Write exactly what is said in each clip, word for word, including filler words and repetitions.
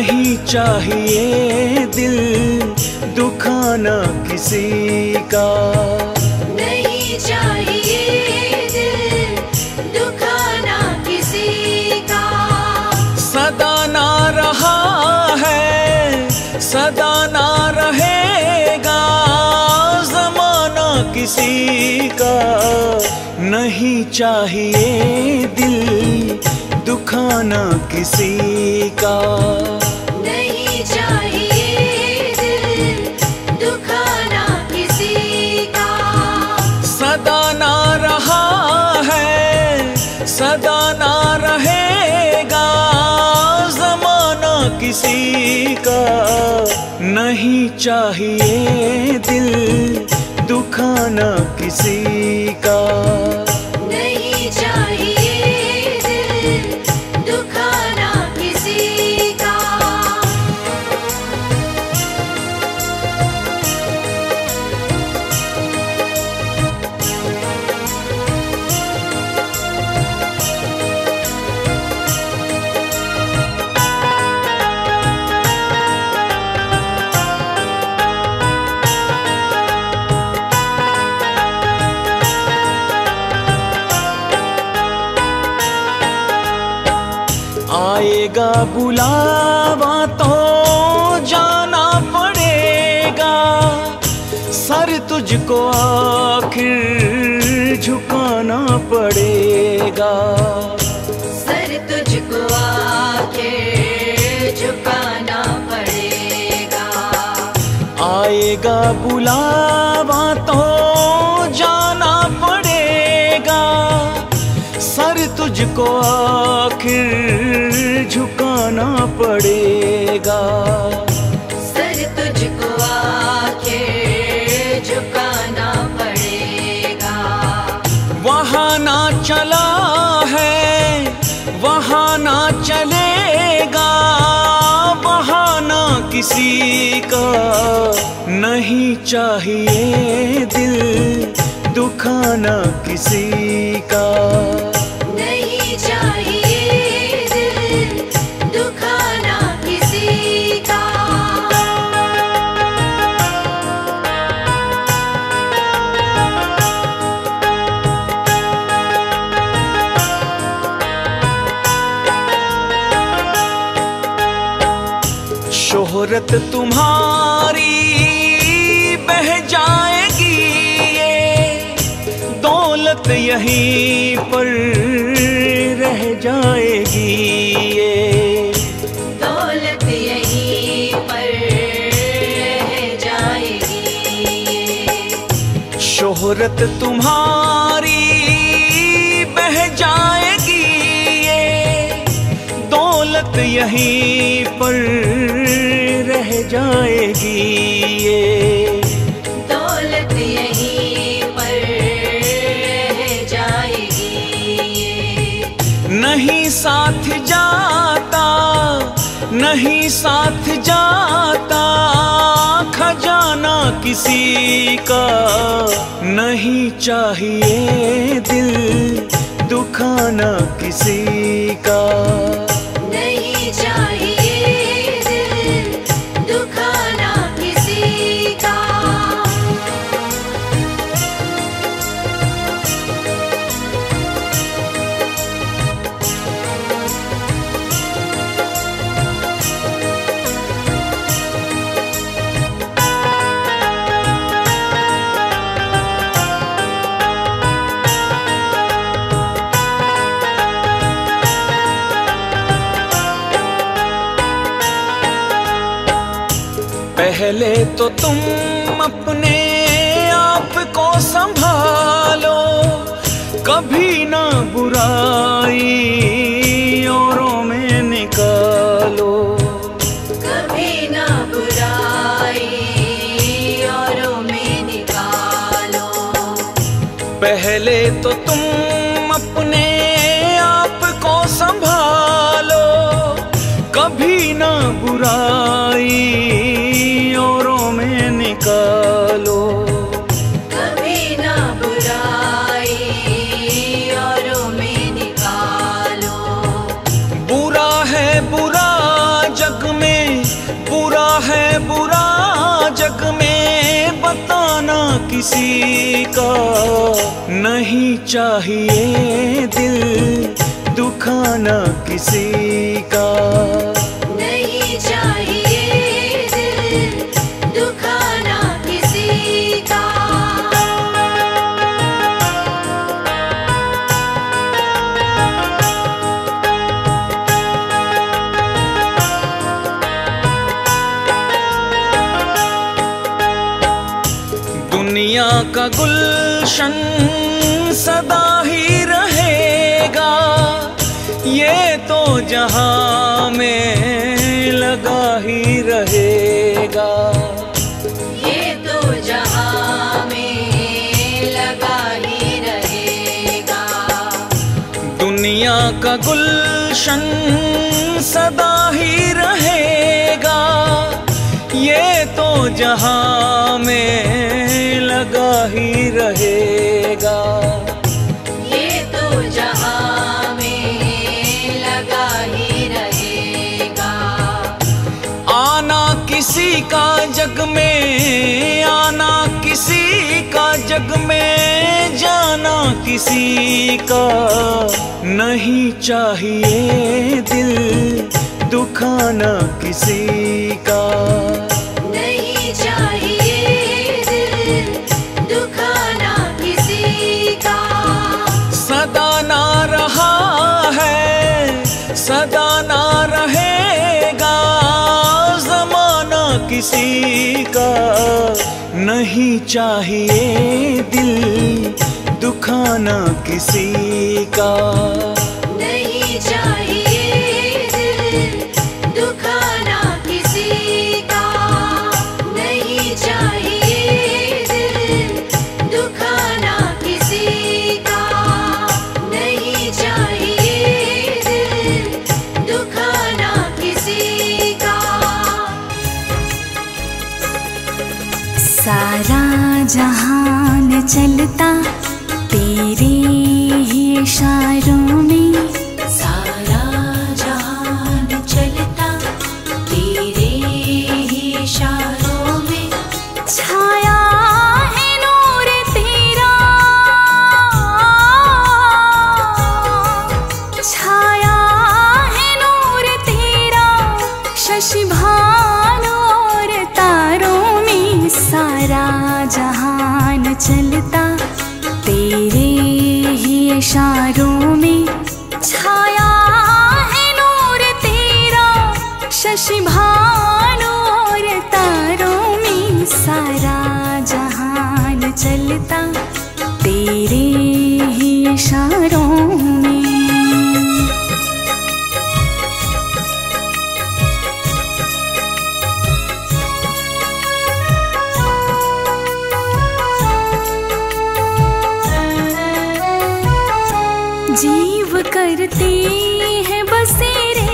नहीं चाहिए दिल दुखाना किसी का, नहीं चाहिए दिल दुखाना किसी का। सदा ना रहा है सदा ना रहेगा ज़माना किसी का, नहीं चाहिए दिल दुखाना किसी का, नहीं चाहिए दिल दुखाना किसी का। सदा ना रहा है सदा ना रहेगा ज़माना किसी का, नहीं चाहिए दिल दुखाना किसी का। आएगा बुलावा तो जाना पड़ेगा, सर तुझको आखिर झुकाना पड़ेगा, सर तुझको आखिर झुकाना पड़ेगा। आएगा बुलावा तो जाना पड़ेगा, सर तुझको आखिर झुकाना पड़ेगा, सर तुझको आखिर झुकाना पड़ेगा। वहाँ ना चला है वहाँ ना चलेगा बहाना किसी का, नहीं चाहिए दिल दुखाना किसी का, नहीं चाहिए शोहरत तुम्हारी बह जाएगी ये, दौलत यहीं पर रह जाएगी ये, दौलत यहीं पर रह जाएगी। शोहरत तुम्हारी बह जाएगी ये, दौलत यहीं पर जाएगी ये, दौलत यहीं पर रह जाएगी। नहीं साथ जाता नहीं साथ जाता खजाना किसी का, नहीं चाहिए दिल दुखाना किसी का, नहीं चाहिए पहले तो तुम अपने आप को संभालो, कभी ना बुराई औरों में निकालो, कभी ना बुराई औरों में निकालो। पहले तो तुम अपने आप को संभालो, कभी ना बुराई बुरा है बुरा जग में किसी का नहीं चाहिए दिल दुखाना किसी का नहीं चाहिए दिल दुखाना किसी का। दुनिया का गुलशन सदा ही रहेगा, ये तो जहां में लगा ही रहेगा, ये तो जहां में लगा ही रहेगा। दुनिया का गुलशन सदा ही रहेगा, ये तो जहां में लगा ही रहेगा, ये तो जहां में लगा ही रहेगा। आना किसी का जग में, आना किसी का जग में, जाना किसी का नहीं चाहिए दिल दुखाना किसी का नहीं चाहिए। सदा ना रहा है, सदा ना रहेगा ज़माना किसी का नहीं चाहिए दिल दुखाना किसी का नहीं चाहिए दिल दुखाना किसी का नहीं चाहिए दिल दुखाना किसी का। सारा जहान चलता तेरे ही इशारों में, सारा जहान चलता तेरे ही इशारों में, छाया है नूर तेरा, छाया है नूर तेरा शशिभान और तारों में। सारा जहान चलता तेरे ही इशारों में, छाया है नूर तेरा शशिभान और तारों में। सारा जहान चलता तेरे ही इशारों में। जीव करती है बसेरे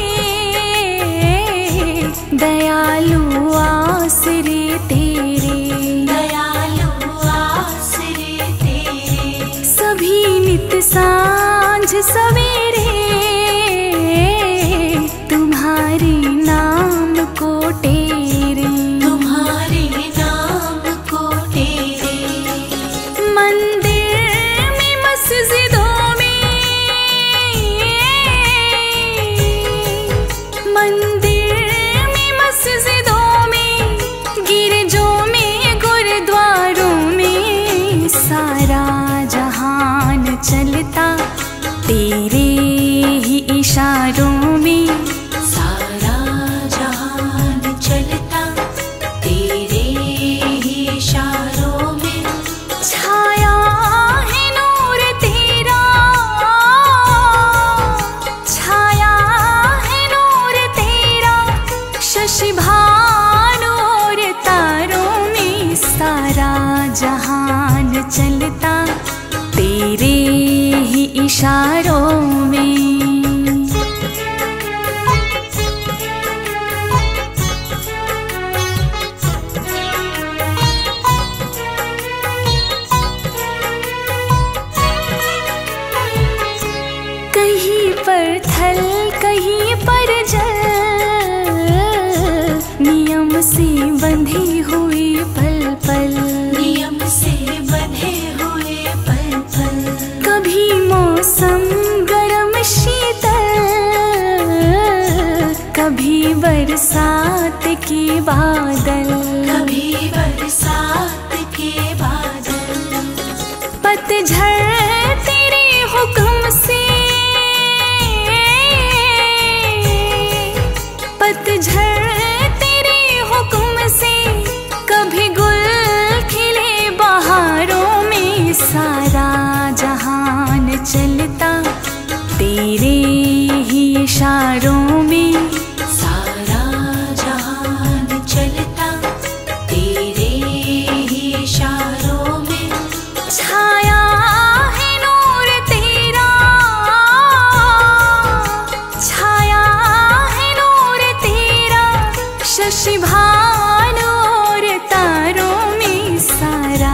दयालु आसरे तेरे, दयालु आसरे तेरे, सभी नित सांझ सवेरे तुम्हारे नाम को तेरे, तुम्हारे नाम को तेरे। मंदिर में मस्जिदों चलता तेरे ही इशारों में, सारा जहान चलता तेरे ही इशारों में, छाया है नूर तेरा, छाया है नूर तेरा शशिभान और तारों में। सारा जहान चलता तेरे ही इशारों में। कहीं पर थल कहीं पर जल नियम से बंधी हुई पल पल, नियम से कभी बरसात के बादल, कभी बरसात के बादल। पतझड़ है तेरे हुक्म से, पतझड़ है तेरे हुक्म से। कभी गुल खिले बहारों में, सारा जहान चलता तेरे ही इशारों में। सारा जहान चलता तेरे ही इशारों में। छाया है नूर तेरा, छाया है नूर तेरा। शशि भान और तारों में, सारा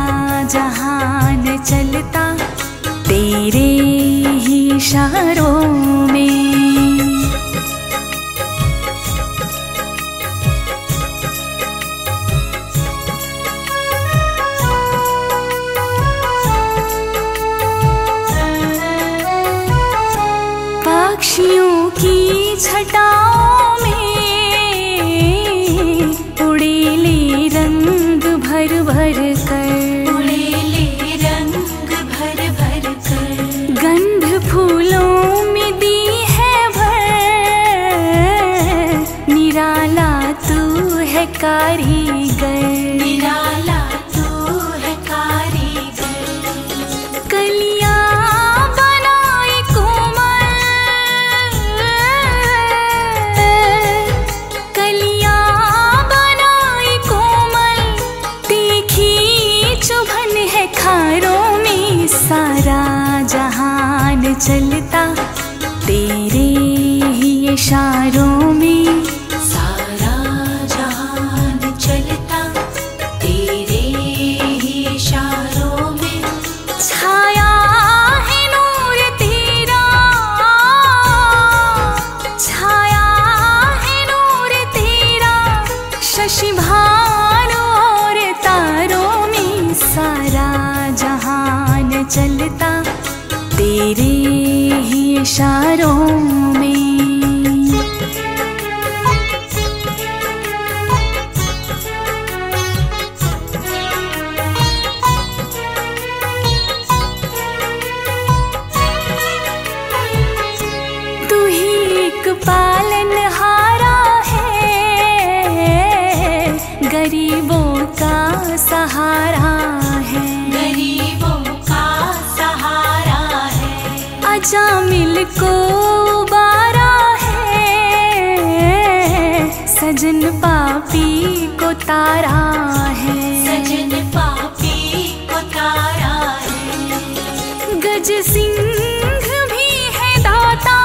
जहान चलता तेरे ही इशारों में। पक्षियों की छटाओं में उड़ेले रंग भर भर कर, उड़ेले रंग भर भर कर। गंध फूलों में दी है भर, निराला तू है कारीगर, निराला तू है कारीगर। कलियां चलता तेरे ही इशारों में। सारा जहान चलता तेरे ही इशारों में। छाया है नूर तेरा, छाया है नूर तेरा। शशि भान और तारों में, सारा जहान चलता तेरे ही इशारों में। तू ही एक पालनहारा है, गरीबों का सहारा है, गरीबों का सहारा। अजामिल को उबारा है, सजन पापी को तारा है, सजन पापी को तारा है। गज सिंह भी है दाता,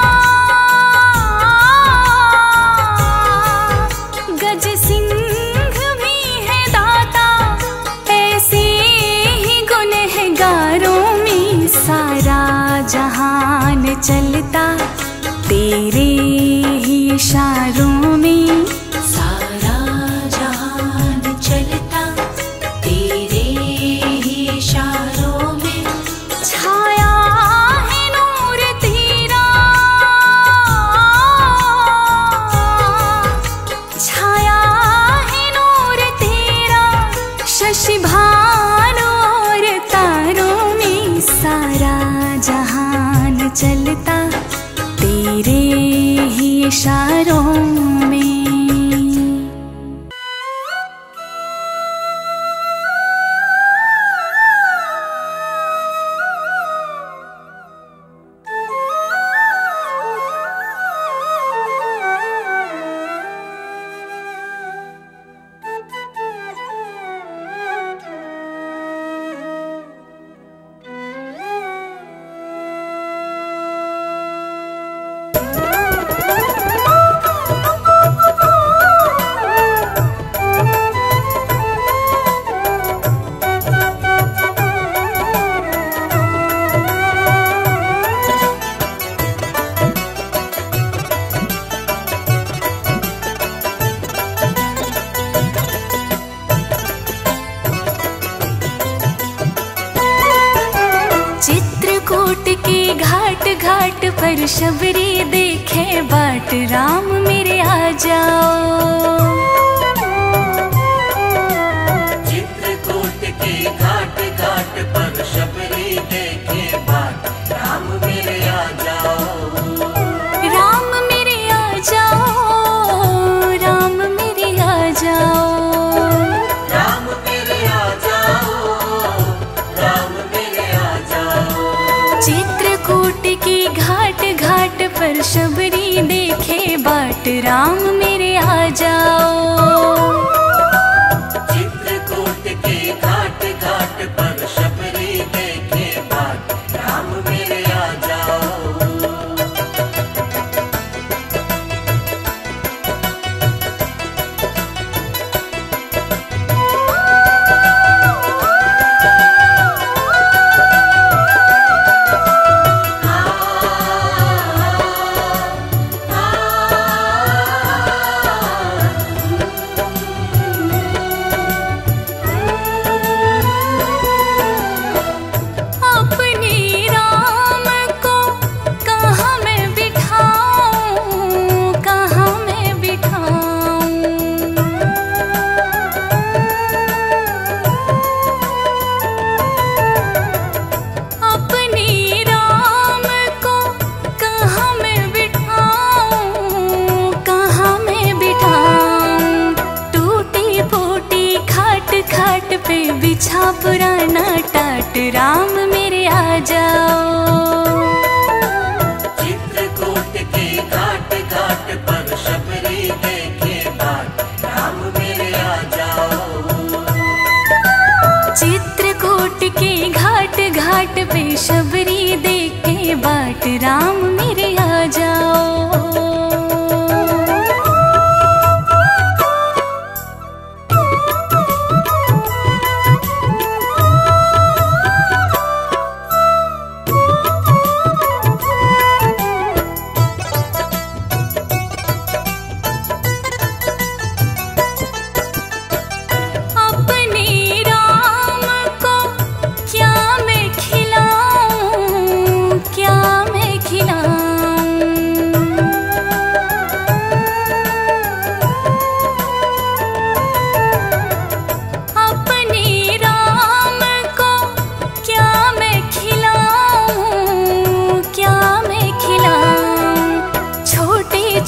गज सिंह भी है दाता। ऐसे ही गुनहगारों में, सारा जहान चलता तेरे ही इशारों में। सारा जहान चलता तेरे ही इशारों में। छाया है नूर तेरा, छाया है नूर तेरा। शशि भान और तारों में, सारा जहान चलता तेरे ही इशारों में। घाट घाट पर शबरी देखे बाट, राम मेरे आ जाओ। चित्रकूट की घाट घाट पर शबरी देखे बाट, राम मेरे आ जाओ, राम मेरे आ जाओ, राम मेरे आ जाओ, राम मेरे आ जाओ, राम मेरे आ जाओ। चित्रकूट की घाट घाट पर शबरी देखे बाट, राम मेरे आ जाओ। चित्रकूट के घाट घाट पर शबरी देखे बाट, राम मेरे आ जाओ। बिछा पुराना टाट, राम मेरे आ जाओ। चित्रकूट के घाट घाट पर शबरी देखे बाट, राम मेरे आ जाओ। चित्रकूट के घाट घाट पे शबरी देखे बाट, राम मेरे आ जाओ।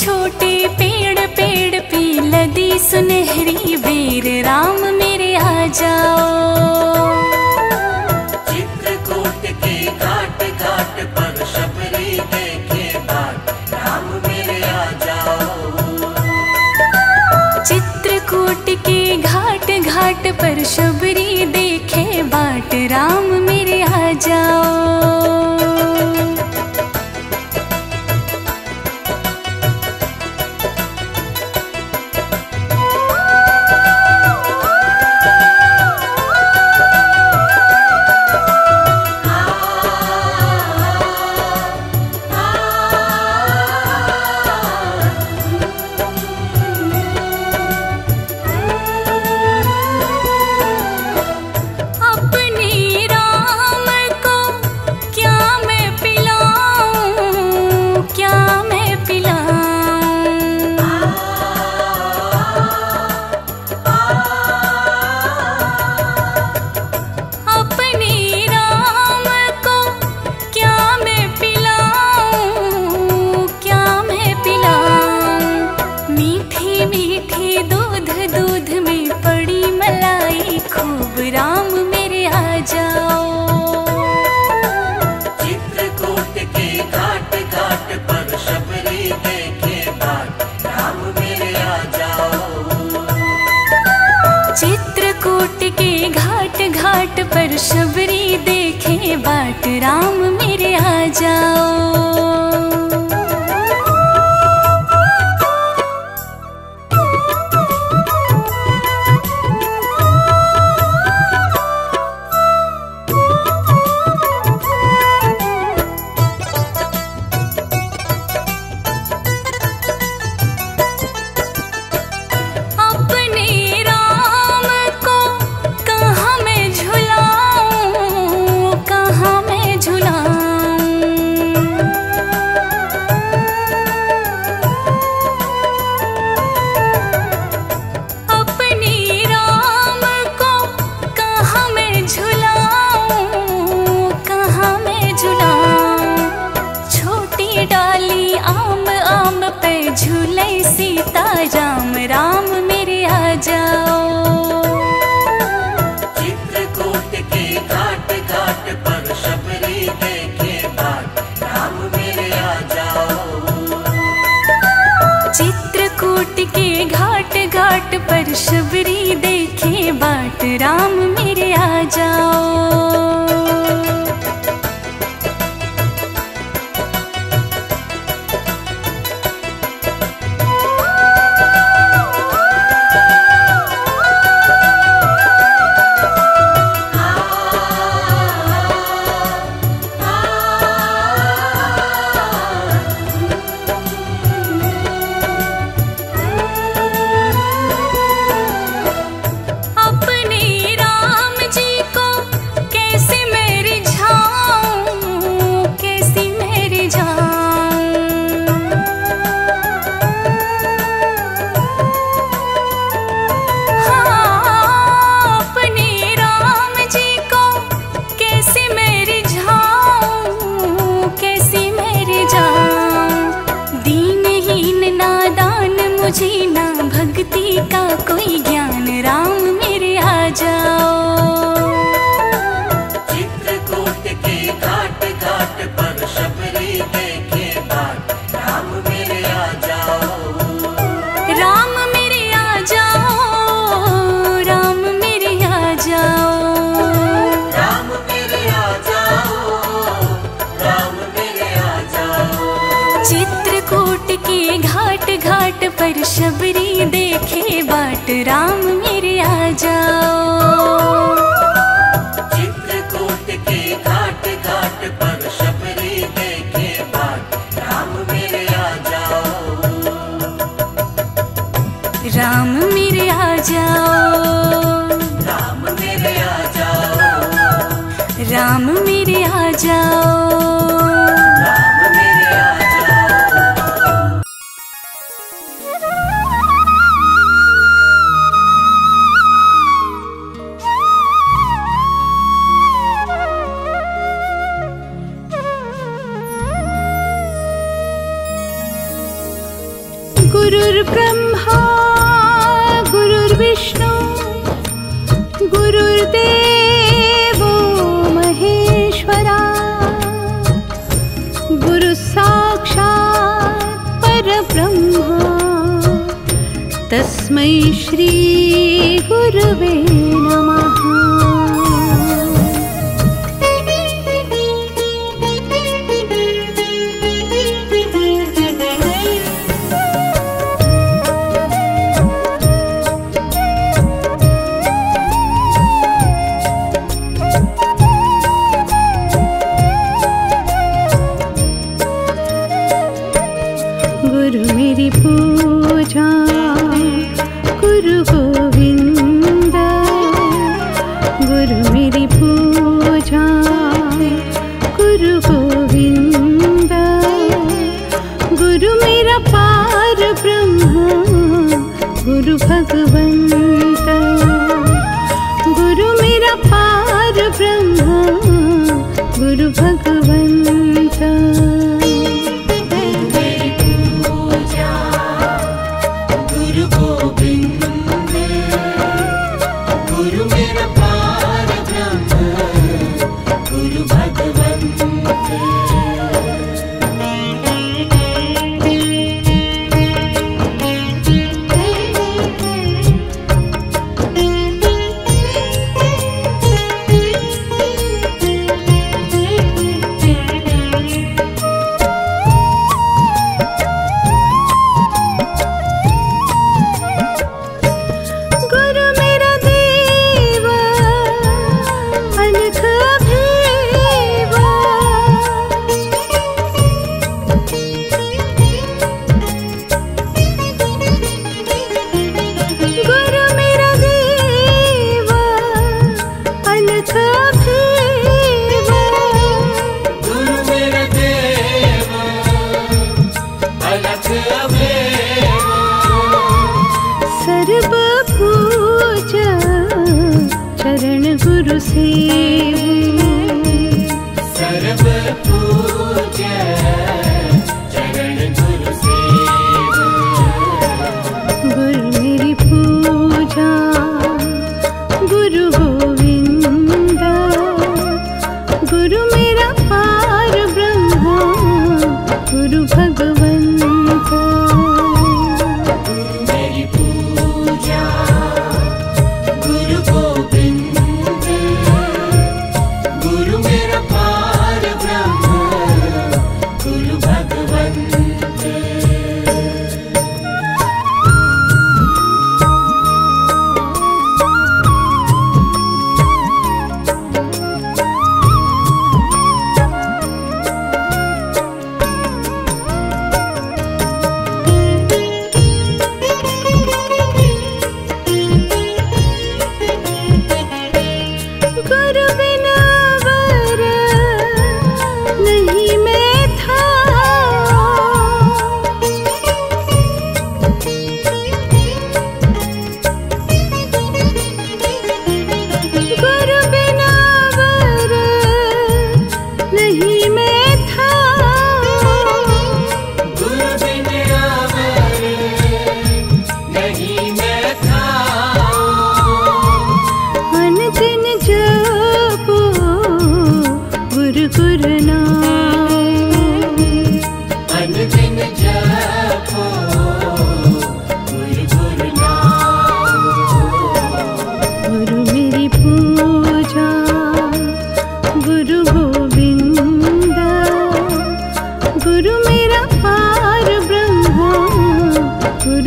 छोटे पेड़ पेड़ पे लदी सुनहरी बेर, राम मेरे आ जाओ। चित्रकूट के घाट घाट पर शबरी देखे बाट, राम मेरे आ जाओ। चित्रकूट के घाट घाट पर शबरी देखे बाट, राम मेरे आ जाओ। चित्रकूट के घाट घाट पर शबरी देखे बाट, राम मेरे आ जाओ। झूला लोट के घाट घाट पर शबरी देखे बाट, राम मेरे आ जाओ। पर शबरी देखे बाट, राम मेरे आ जाओ। चित्रकूट के घाट घाट पर शबरी देखे बाट, राम मेरे आ जाओ। राम मेरे आ जाओ, राम मेरे आ जाओ, राम मेरे आ जाओ। गुरुर्ब्रह्मा गुरुर्विष्णु गुरुर्देवो महेश्वरा, गुरु साक्षात् परब्रह्मा तस्मै श्री गुरुवे नमः। Thank you.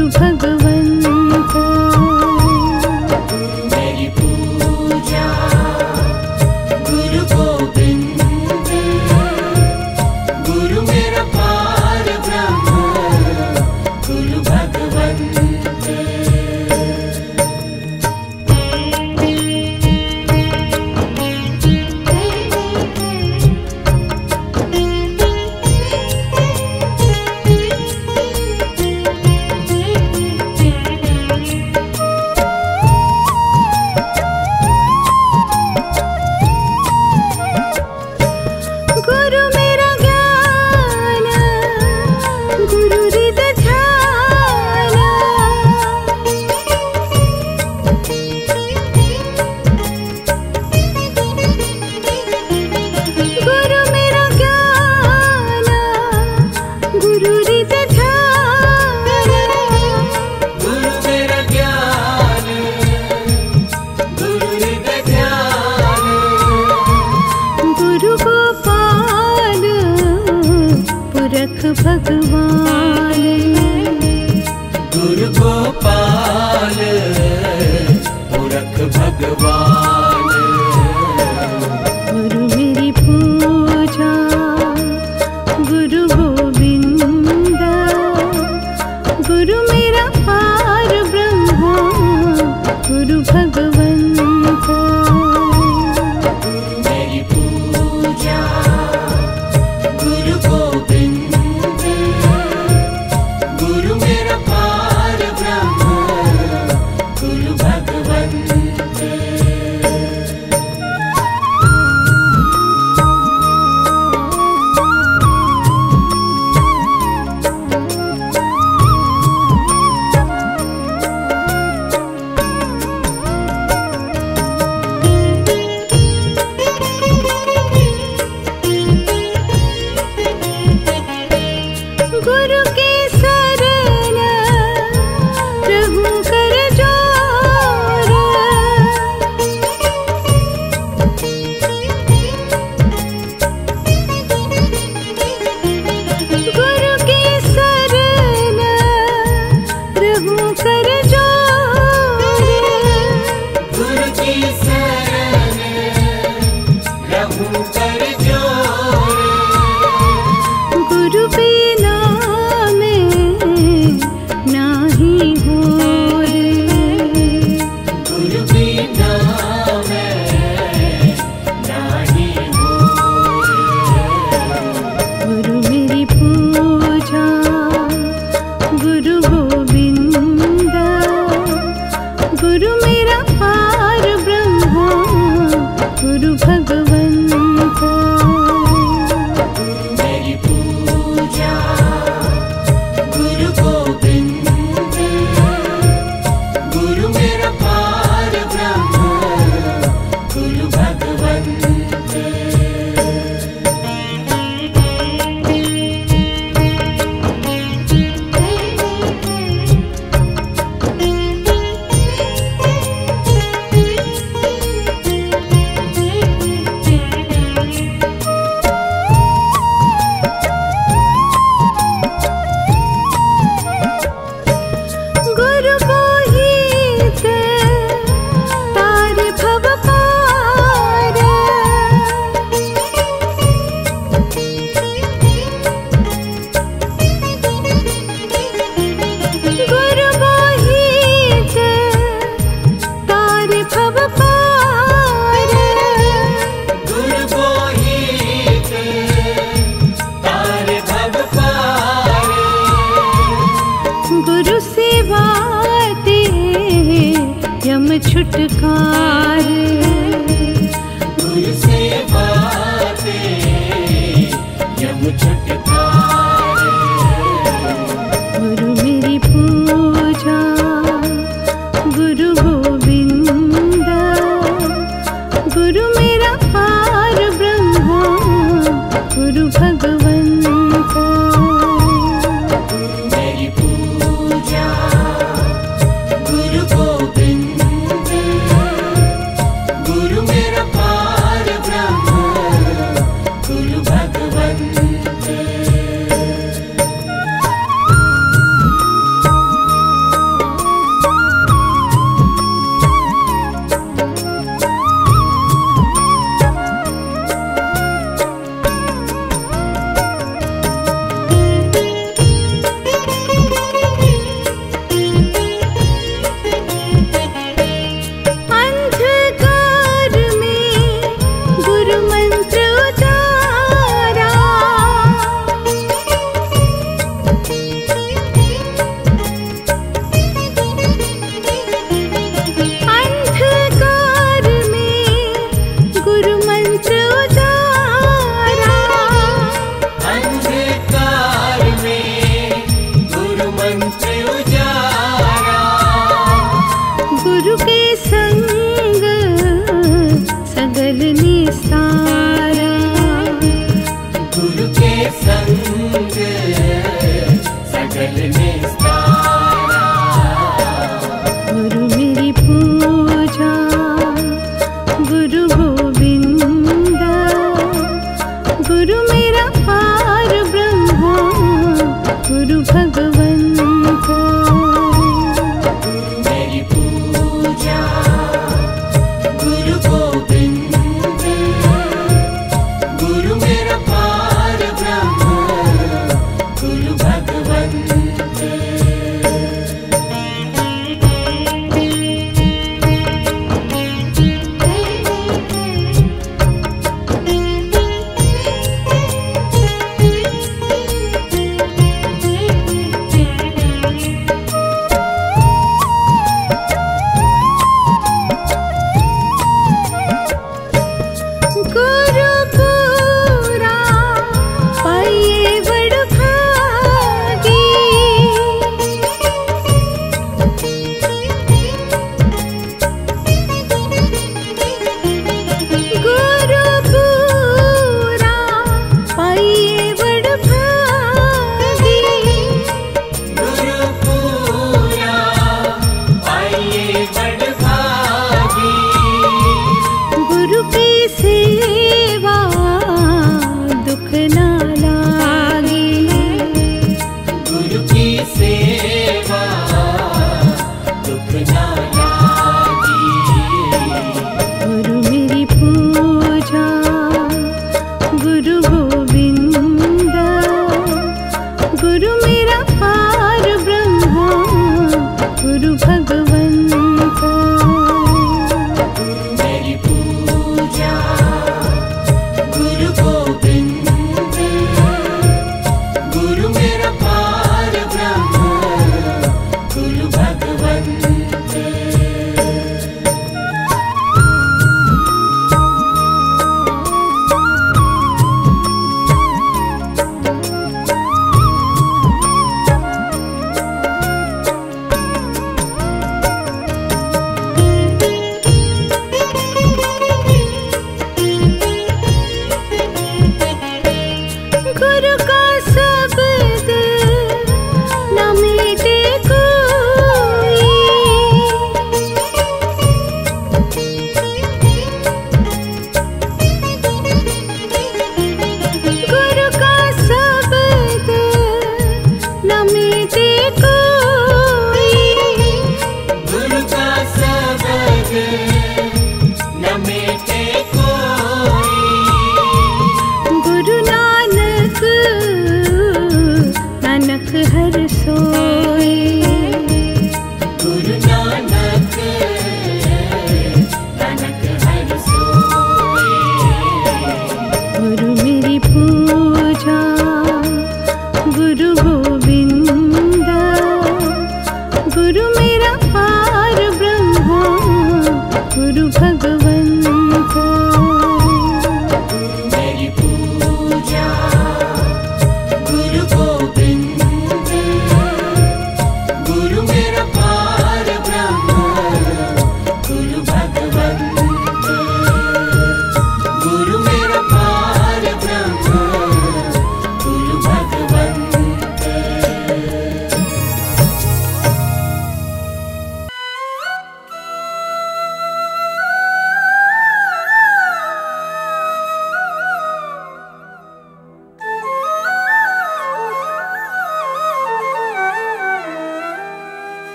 गुरु भगवंता। तू मेरी पूजा गुरु गोविंद, गुरु मेरा पार ब्रह्म गुरु भगवंत। भगवान गुरु गोपाल पुरख भगवान। गुरु मेरी पूजा गुरु गोविंद, गुरु मेरा पार ब्रह्म गुरु भगवंत। मेरी पूजा गुरु गोविंद, गुरु मेरा पार ब्रह्म गुरु भगवंता। मेरी पूजा गुरु गोविंद, गुरु मेरा पार ब्रह्म गुरु भगवंता। छुटकार गुरु से बाते यम छुटकार। गुरु मेरी पूजा गुरु गोविंद, गुरु मेरा पार ब्रह्म गुरु भगवंता। मेरी पूजा गुरु गोविंद,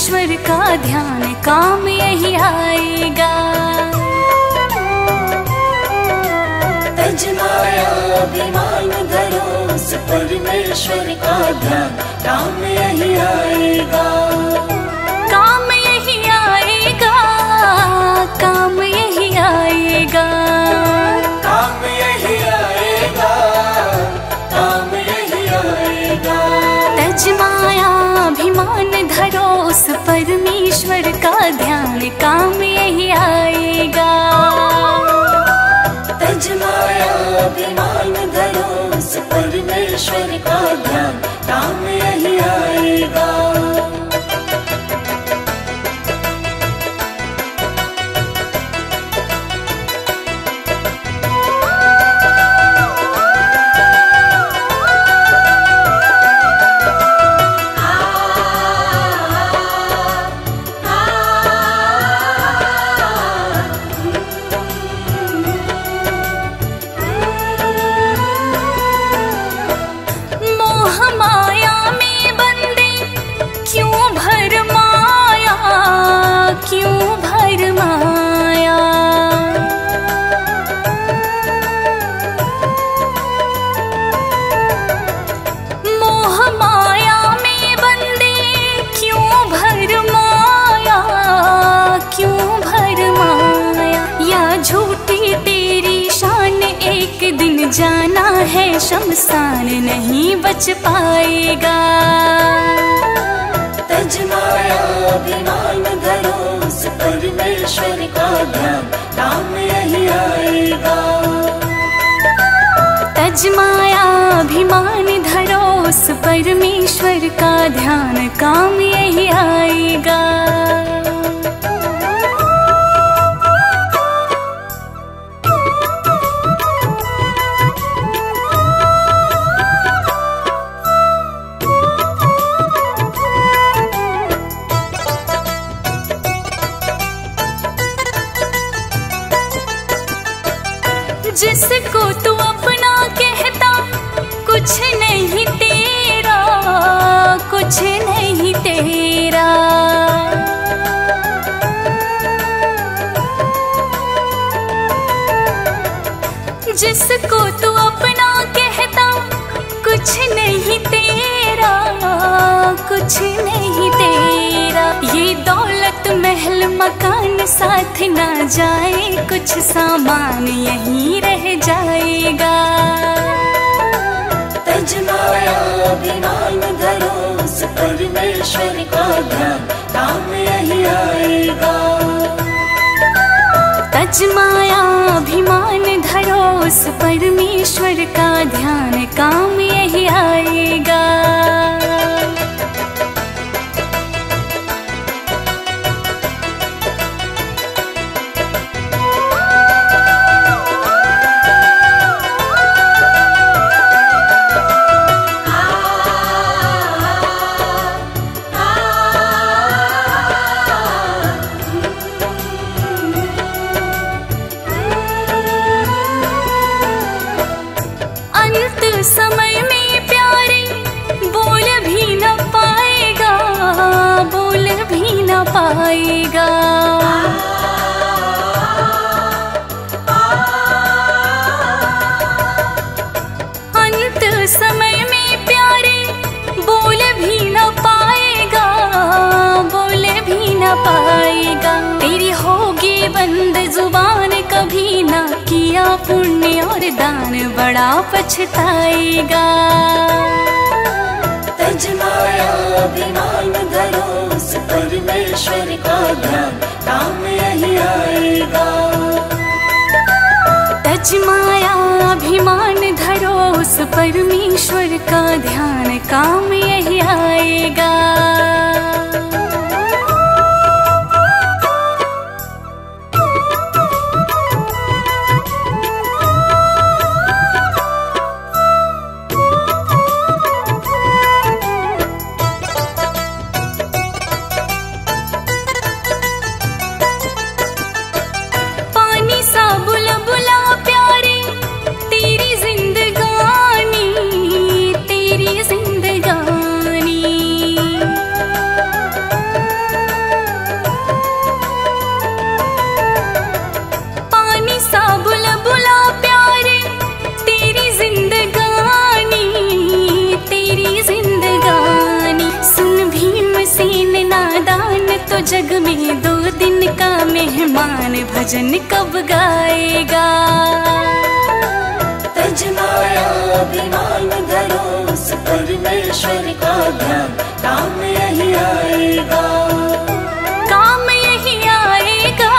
ईश्वर का ध्यान काम यही आएगा। तजमाया अभिमान धरो से परमेश्वर का ध्यान काम यही आएगा। काम यही आएगा, काम यही आएगा, काम यही आएगा, काम यही आएगा। तजमाया अभिमान धरो उस परमेश्वर का ध्यान काम यही आएगा। तजमाया अभिमान धरो उस परमेश्वर का ध्यान काम यही आएगा। जाना है शमशान नहीं बच पाएगा। तजमाया अभिमान धरो उस परमेश्वर का ध्यान काम यही आएगा। तजमाया अभिमान धरो उस परमेश्वर का ध्यान काम यही आएगा। जिसको तू अपना कहता कुछ नहीं तेरा, कुछ नहीं तेरा। जिसको तू अपना कहता कुछ नहीं तेरा, कुछ नहीं तेरा। ये दौलत महल मकान साथ ना जाए कुछ सामान यहीं रह जाएगा। तजमाया अभिमान धरो उस परमेश्वर का ध्यान काम यही आएगा। तजमाया अभिमान धरो उस परमेश्वर का ध्यान काम यही आएगा। पाएगा अंत समय में प्यारे बोल भी न पाएगा, बोल भी न पाएगा। तेरी होगी बंद जुबान कभी ना किया पुण्य और दान बड़ा पछताएगा। तजमाया अभिमान धरो उस परमेश्वर का ध्यान काम यही आएगा। तजमाया अभिमान धरो उस परमेश्वर का ध्यान काम यही आएगा। जग में दो दिन का मेहमान भजन कब गाएगा। तजमाया अभिमान धरो उस परमेश्वर का ध्यान, काम यही आएगा, काम यही आएगा,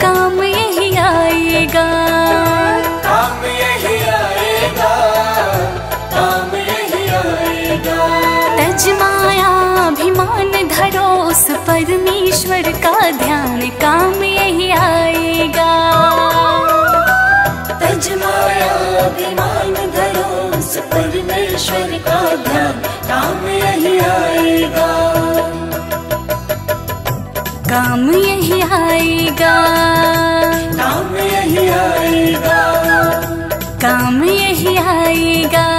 काम यही आएगा, काम यही आएगा, काम यही आएगा। तजमाया अभिमान धरो उस परमेश्वर का ध्यान, काम यही आएगा। तजमाया अभिमान धरो उस परमेश्वर का ध्यान, काम यही आएगा, काम यही आएगा, काम यही आएगा, काम यही आएगा।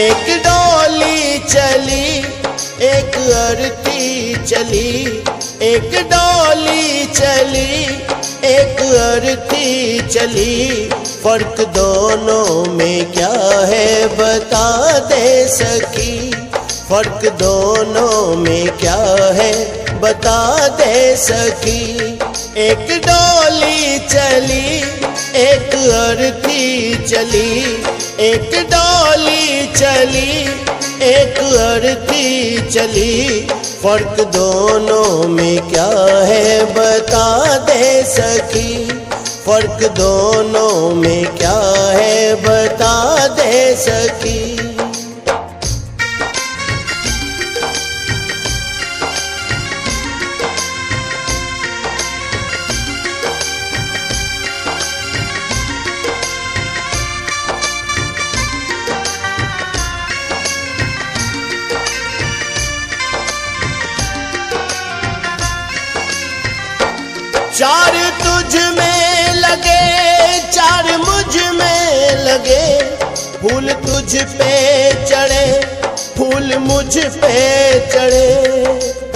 एक डोली चली एक आरती चली, एक डोली चली एक आरती चली, फर्क दोनों में क्या है बता दे सखी, फर्क दोनों में क्या है बता दे सखी। एक डोली चली एक आरती चली, एक डोली चली एक आरती चली, फर्क दोनों में क्या है बता दे सखी, फर्क दोनों में क्या है बता दे सखी। चार तुझ में लगे चार मुझ में लगे, फूल तुझ पे चढ़े फूल मुझ पे चढ़े।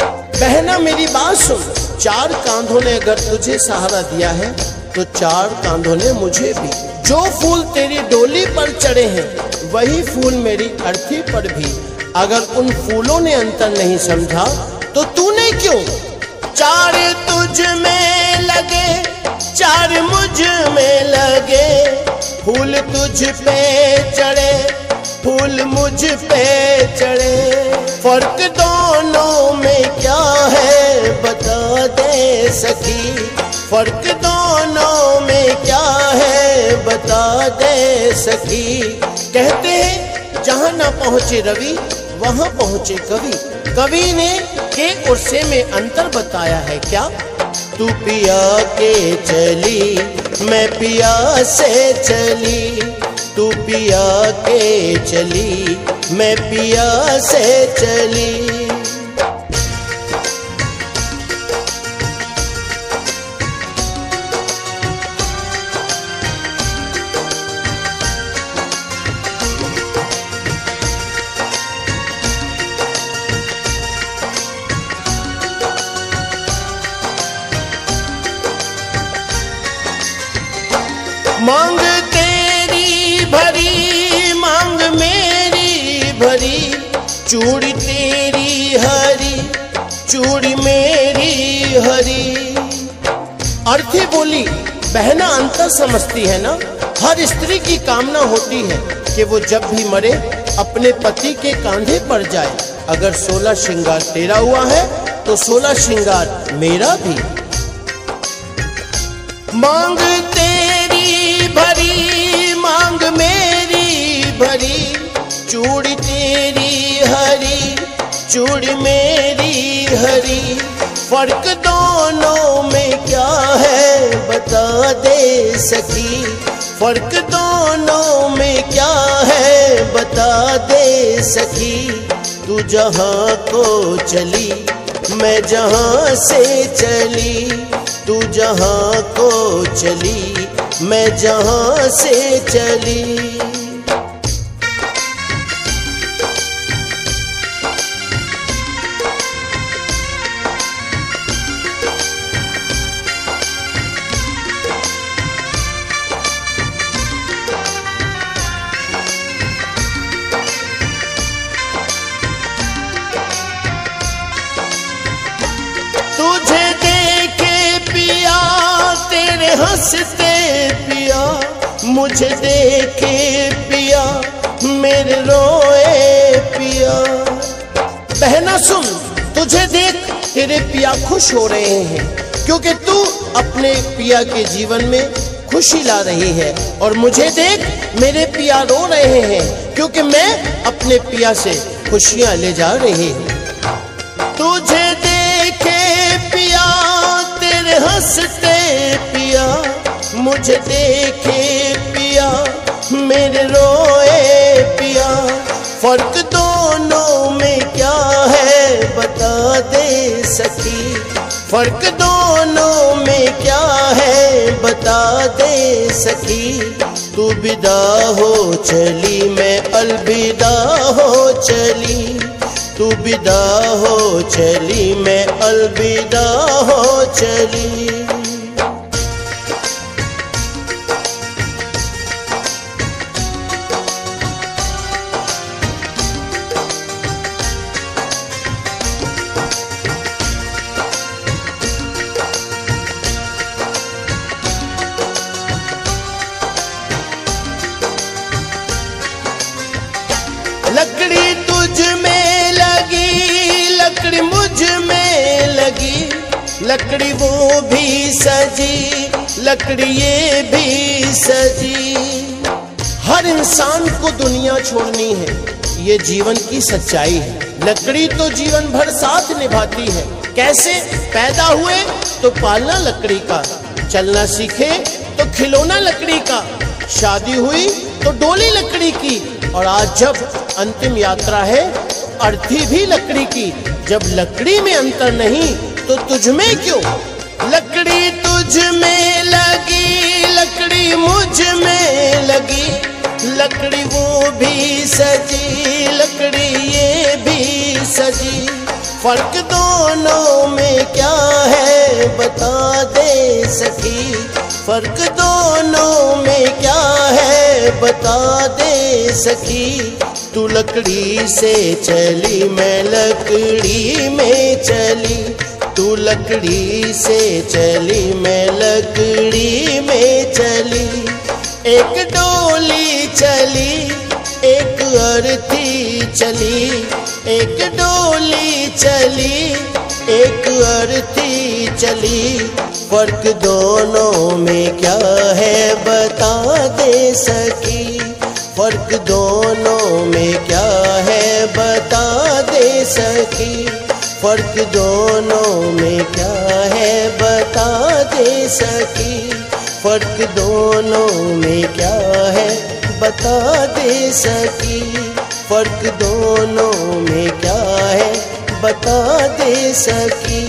बहना मेरी बात सुन, चार कांधों ने अगर तुझे सहारा दिया है तो चार कांधों ने मुझे भी। जो फूल तेरी डोली पर चढ़े हैं वही फूल मेरी अर्थी पर भी। अगर उन फूलों ने अंतर नहीं समझा तो तूने क्यों। चार तुझ में लगे चार मुझ में लगे, फूल तुझ पे चढ़े फूल मुझ पे चढ़े, फर्क दोनों में क्या है बता दे सखी, फर्क दोनों में क्या है बता दे सखी। कहते हैं जहाँ ना पहुँचे रवि वहाँ पहुँचे कवि, कवि ने के और से में अंतर बताया है क्या। तू पिया के चली मैं पिया से चली, तू पिया के चली मैं पिया से चली। मांग तेरी भरी मांग मेरी भरी, चूड़ी तेरी हरी चूड़ी मेरी हरी। अर्थी बोली बहना अंतर समझती है ना। हर स्त्री की कामना होती है कि वो जब भी मरे अपने पति के कांधे पर जाए। अगर सोलह श्रृंगार तेरा हुआ है तो सोलह श्रृंगार मेरा भी। मांग भरी मांग मेरी भरी, चूड़ी तेरी हरी चूड़ी मेरी हरी, फर्क दोनों में क्या है बता दे सखी, फर्क दोनों में क्या है बता दे सखी। तू जहाँ को चली मैं जहाँ से चली, तू जहाँ को चली मैं जहाँ से चली। हंसते पिया मुझे देखे पिया मेरे रोए पिया। बहना सुन तुझे देख तेरे पिया खुश हो रहे हैं क्योंकि तू अपने पिया के जीवन में खुशी ला रही है, और मुझे देख मेरे पिया रो रहे हैं क्योंकि मैं अपने पिया से खुशियां ले जा रही हूँ। तुझे देखे पिया तेरे हंसते पिया मुझे देखे पिया मेरे रोए पिया, फर्क दोनों में क्या है बता दे सखी, फर्क दोनों में क्या है बता दे सखी। तू विदा हो चली मैं अलविदा हो चली, तू विदा हो चली मैं अलविदा हो चली। लकड़ी तुझ में लगी लकड़ी मुझ में लगी, लकड़ी वो भी सजी लकड़ी ये भी सजी। हर इंसान को दुनिया छोड़नी है, ये जीवन की सच्चाई है। लकड़ी तो जीवन भर साथ निभाती है, कैसे पैदा हुए तो पालना लकड़ी का, चलना सीखे तो खिलौना लकड़ी का, शादी हुई तो डोली लकड़ी की, और आज जब अंतिम यात्रा है अर्थी भी लकड़ी की। जब लकड़ी में अंतर नहीं तो तुझ में क्यों। लकड़ी तुझ में लगी लकड़ी मुझ में लगी, लकड़ी वो भी सजी लकड़ी ये भी सजी, फर्क दोनों में क्या है बता दे सखी, फर्क दोनों में क्या है बता दे सखी। तू लकड़ी से चली मैं लकड़ी में चली, तू लकड़ी से चली मैं लकड़ी में चली। एक डोली चली एक अर्थी चली, एक डोली चली एक अर्थी चली, फर्क दोनों में क्या है बता दे सखी, फर्क दोनों में क्या है बता दे सखी, फर्क दोनों में क्या है बता दे सखी, फर्क दोनों में क्या है बता दे सखी, फर्क दोनों में क्या है बता दे सखी,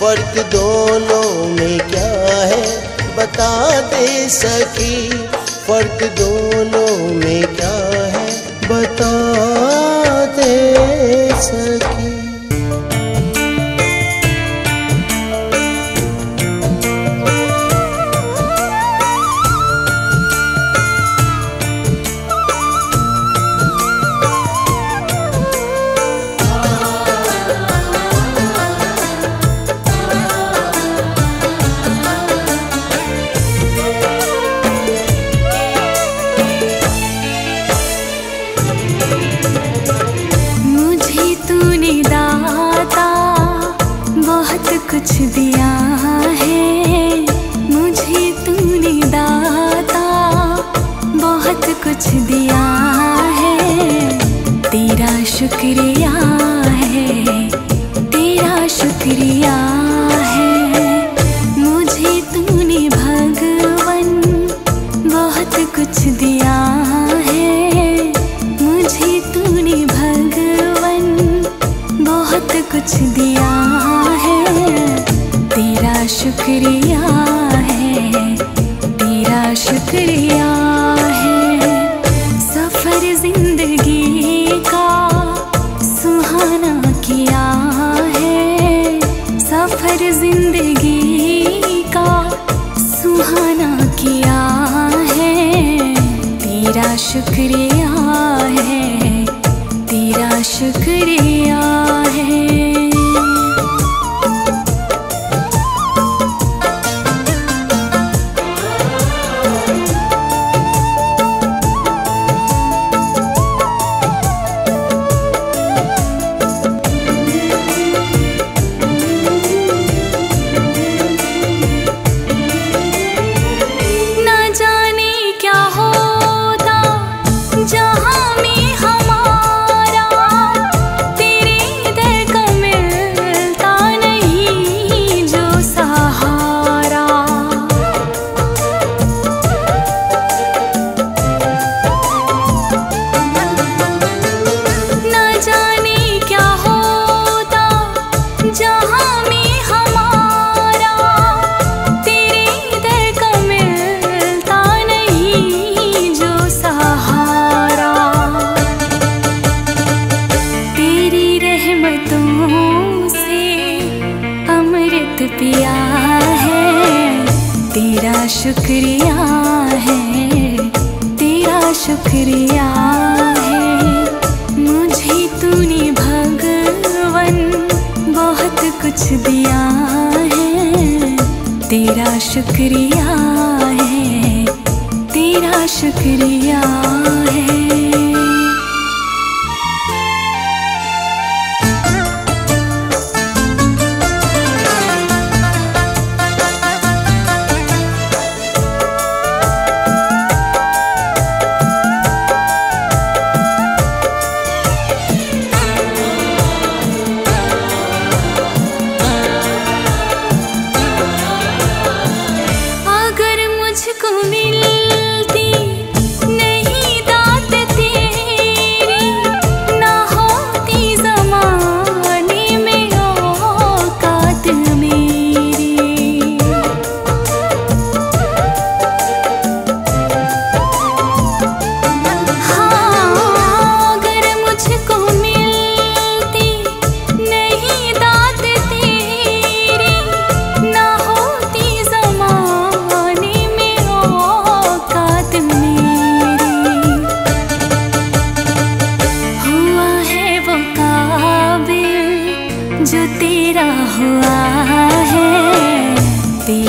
फर्क दोनों में क्या है बता दे सखी, फर्क दोनों में क्या है बता दे सखी। कुछ दिया है मुझे तूने दाता, बहुत कुछ दिया है, तेरा शुक्रिया है तेरा शुक्रिया है। मुझे तूने भगवन बहुत कुछ दिया है, मुझे तूने भगवन बहुत कुछ दिया है, तेरा शुक्रिया है तेरा शुक्रिया है। सफर जिंदगी का सुहाना किया है, सफर जिंदगी का सुहाना किया है, तेरा शुक्रिया है तेरा शुक्रिया है। शुक्रिया है, तेरा शुक्रिया है। मुझे तूने भगवन बहुत कुछ दिया है, तेरा शुक्रिया है, तेरा शुक्रिया है।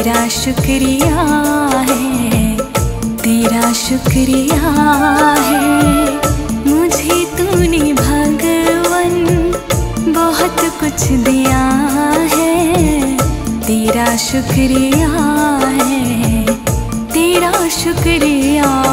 तेरा शुक्रिया है, तेरा शुक्रिया है। मुझे तूने भगवन बहुत कुछ दिया है, तेरा शुक्रिया है, तेरा शुक्रिया है।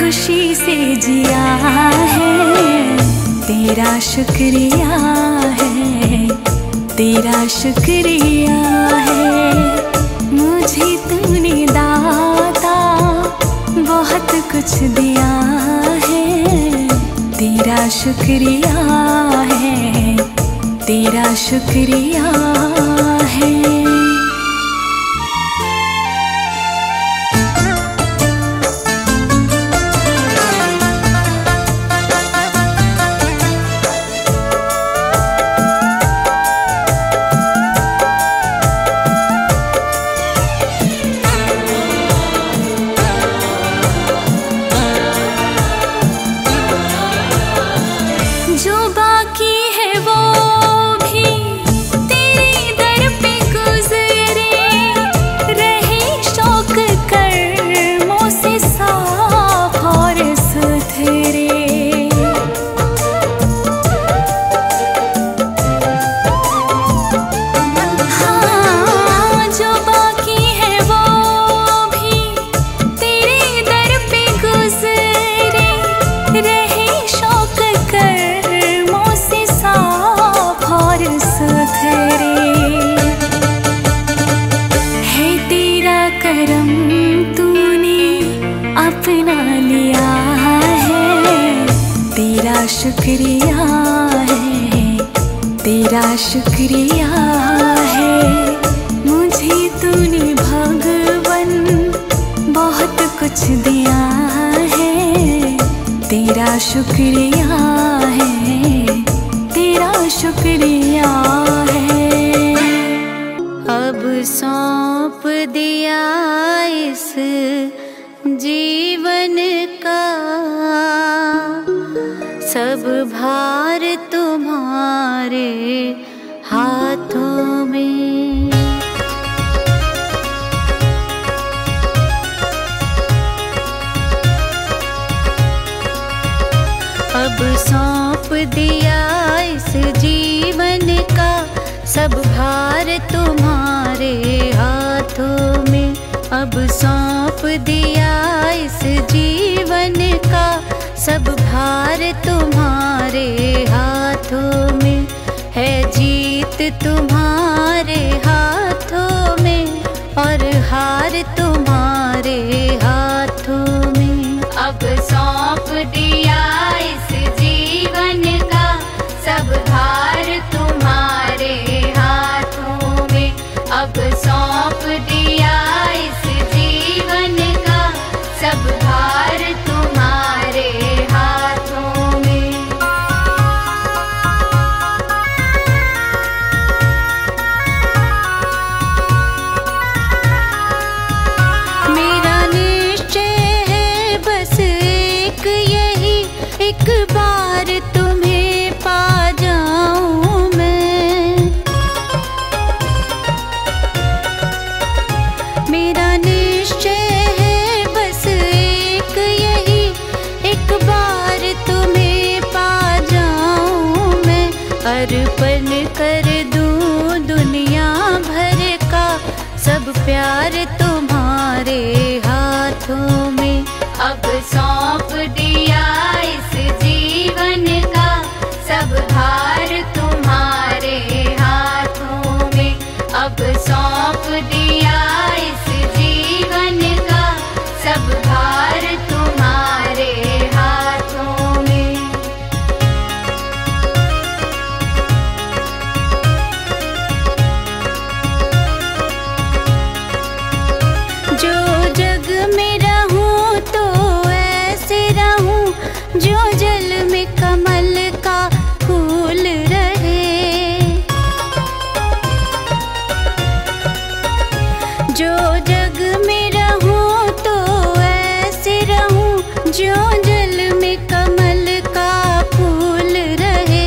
खुशी से जिया है, तेरा शुक्रिया है, तेरा शुक्रिया है। मुझे तूने दाता बहुत कुछ दिया है, तेरा शुक्रिया है, तेरा शुक्रिया है। शुक्रिया है, तेरा शुक्रिया है। मुझे तूने भगवन बहुत कुछ दिया है, तेरा शुक्रिया है, तेरा शुक्रिया है। अब सौंप दिया इस जीवन का सब भार तुम्हारे हाथों में। सौंप दिया इस जीवन का, सब भार तुम्हारे हाथों में। अब सौंप दिया इस जीवन का, सब भार तुम्हारे हाथों में। है जीत तुम्हारे हाथों में और हार तुम्हारे हाथों में। अब सौंप दिया इस जीवन का, सब भार तुम्हारे हाथों में। अब सौंप दिया इस जीवन का, सब भार तुम्हारे हाथों में। मेरा निश्चय है बस एक यही, एक बार तुम्हें पा जाऊं मैं। मेरा निश्चय है बस एक यही, एक बार तुम्हें पा जाऊं मैं। अर्पण कर दूं दुनिया भर का, सब प्यार तुम्हारे हाथों में। अब सौंप दिया इस जीवन का, सब भार तुम्हारे हाथों में। अब सौंप दिया इस जीवन का, सब भार तुम्हारे हाथों में। जो जग में रहूं तो ऐसे रहूं, जो जल में कमल का फूल रहे। जो जग में रहूं तो ऐसे रहूं, जो जल में कमल का फूल रहे।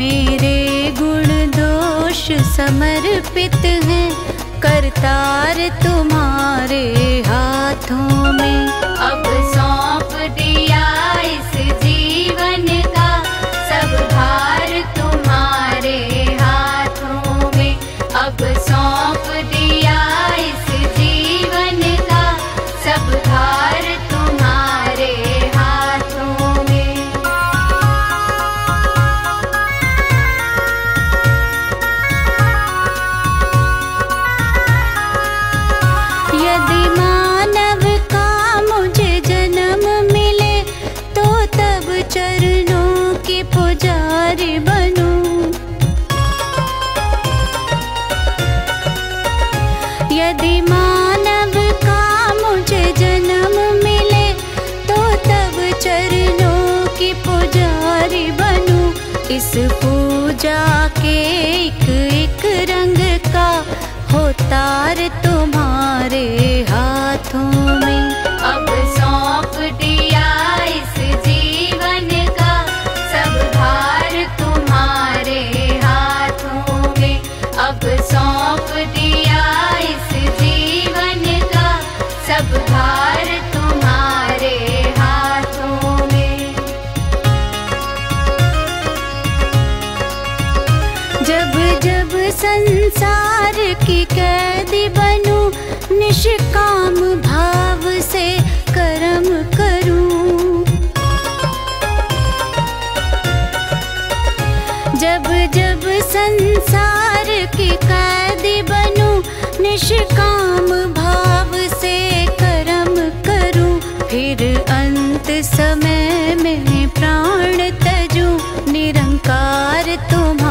मेरे गुण दोष समर्पित हैं, करतार तुम्हारे हाथों में। अब सौंप दिया इस जीवन का, सब भार तुम्हारे हाथों में। अब सौंप दिया इस जीवन का, सब भार तुम्हारे हाथों में। यदि मानव का मुझे जन्म मिले, तो तब चरणों के पुजारी बनूं। यदि मानव का मुझे जन्म मिले, तो तब चरणों के पुजारी बनूं। इस पूजा के एक एक रंग का, हो तार तुम्हारे हाथों में। अब सौंप दिया इस जीवन का, सब भार तुम्हारे हाथों में। अब सौंप दिया इस जीवन का, सब भार तुम्हारे हाथों में। जब जब संसार की कैदी बनूं, निष्काम भाव से कर्म करूं। जब जब संसार की कैदी बनूं, निष्काम भाव से कर्म करूं। फिर अंत समय में प्राण तजूं, निरंकार तुम्हारा